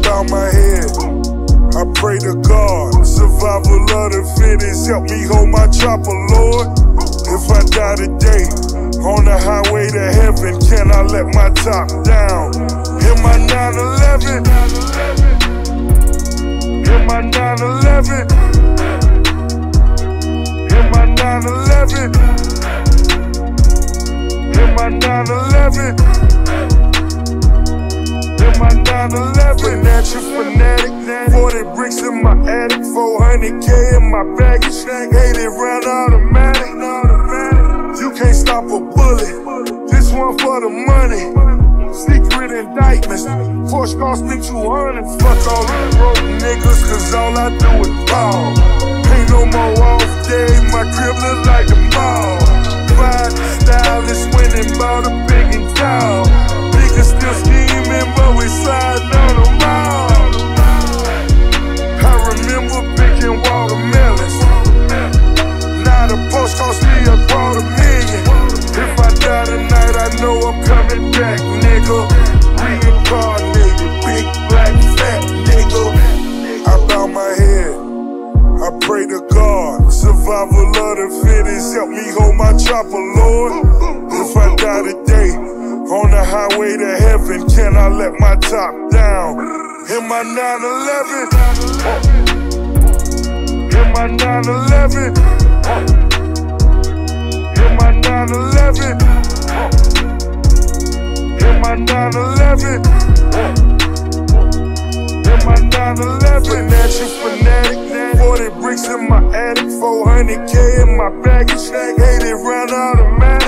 about my head. I pray to God, survival of the fittest, help me hold my chopper, Lord. If I die today, on the highway to heaven, can I let my top down? Hit my 911. Hit my 911. Hit my 911. Hit my 911. My 911, natural fanatic. 40 bricks in my attic, 400K in my baggage. 80 round automatic. You can't stop a bullet. This one for the money. Secret indictments. Force cost me 200. Fuck all them broke niggas, cause all I do is ball. Ain't no more off day. My crib look like the mall. Ride the stylist, winning about a big and tall. Niggas still scheming, but we sliding on the mall. I remember picking watermelons. Now the post cost me a $250,000. If I die tonight, I know I'm coming back, nigga. Reincarnated, big black fat nigga. I bow my head, I pray to God, survival of the fittest, help me hold my chopper, Lord. If I die today, on the highway to heaven, can I let my top down? Hit my 911. Hit my 911. Hit my 911. Hit my 911. Hit my 911. Natural fanatic. 40 bricks in my attic, 400K in my baggage. 80 round automatic.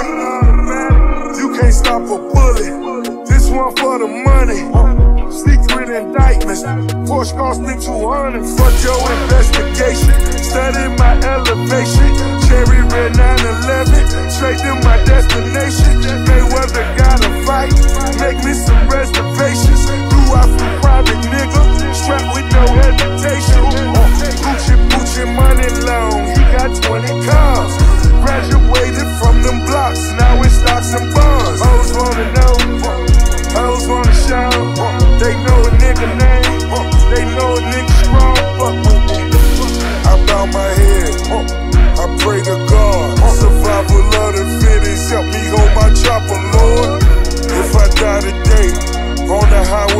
Can't stop a bullet. This one for the money. Secret indictments. Porsche cost me 200. Fuck your investigation. Study my elevation. Cherry red 911. Straight to my destination. Mayweather gotta fight. Make me some reservations. Do I from private nigga? Strapped with no hesitation. Gucci, Gucci money long. He got 20 cars. Graduated from them blocks. Now it's stocks and bonds. Hoes wanna know, hoes wanna show. They know a nigga name, they know a nigga strong. I bow my head, I pray to God, survival of the fittest, help me hold my chopper, Lord. If I die today, on the highway